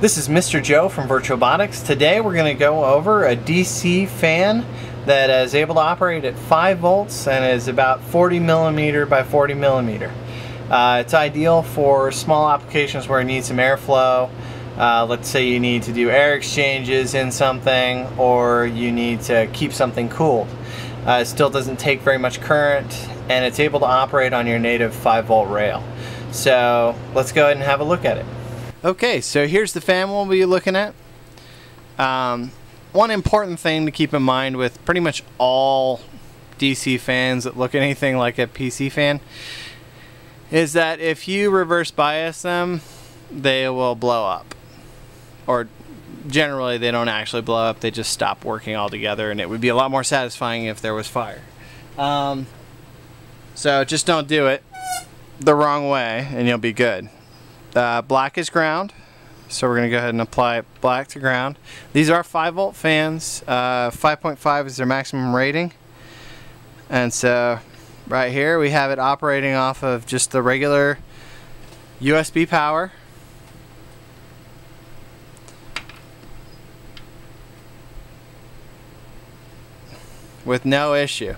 This is Mr. Joe from virtuabotix. Today we're going to go over a DC fan that is able to operate at 5 volts and is about 40 millimeter by 40 millimeter. It's ideal for small applications where you need some airflow. Let's say you need to do air exchanges in something, or you need to keep something cooled. It still doesn't take very much current, and it's able to operate on your native 5 volt rail. So let's go ahead and have a look at it. Okay, so here's the fan we'll be looking at. One important thing to keep in mind with pretty much all DC fans that look anything like a PC fan is that if you reverse bias them, they will blow up. Or generally they don't actually blow up, they just stop working altogether, and it would be a lot more satisfying if there was fire. So just don't do it the wrong way and you'll be good. Black is ground, so we're going to go ahead and apply black to ground. These are 5 volt fans, 5.5 is their maximum rating, and so right here we have it operating off of just the regular USB power. With no issue.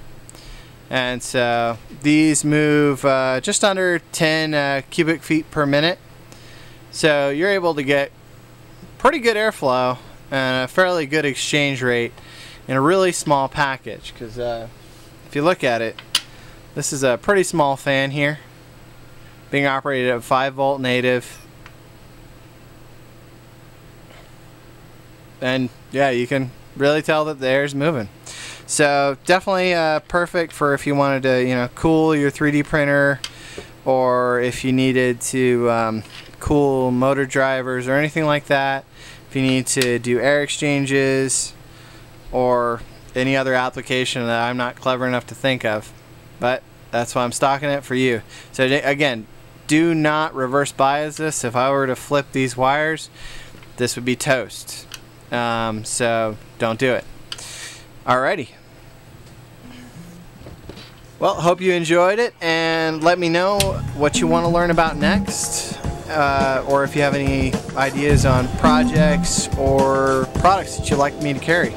And so these move just under 10 cubic feet per minute. So you're able to get pretty good airflow and a fairly good exchange rate in a really small package. Because if you look at it, this is a pretty small fan here, being operated at 5 volt native. And yeah, you can really tell that the air's moving. So definitely perfect for if you wanted to, you know, cool your 3D printer, or if you needed to cool motor drivers or anything like that. If you need to do air exchanges or any other application that I'm not clever enough to think of, but that's why I'm stocking it for you. So again, do not reverse bias this. If I were to flip these wires, this would be toast. So don't do it. Alrighty. Well, hope you enjoyed it, and let me know what you want to learn about next, or if you have any ideas on projects or products that you'd like me to carry.